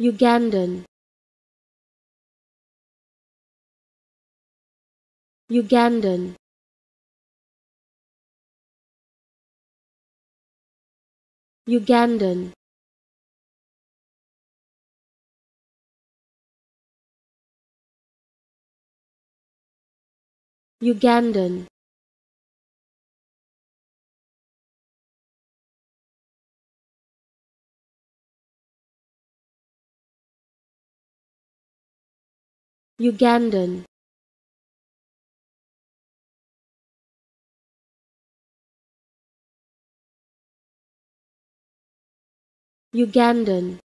Ugandan, Ugandan, Ugandan, Ugandan, Ugandan, Ugandan.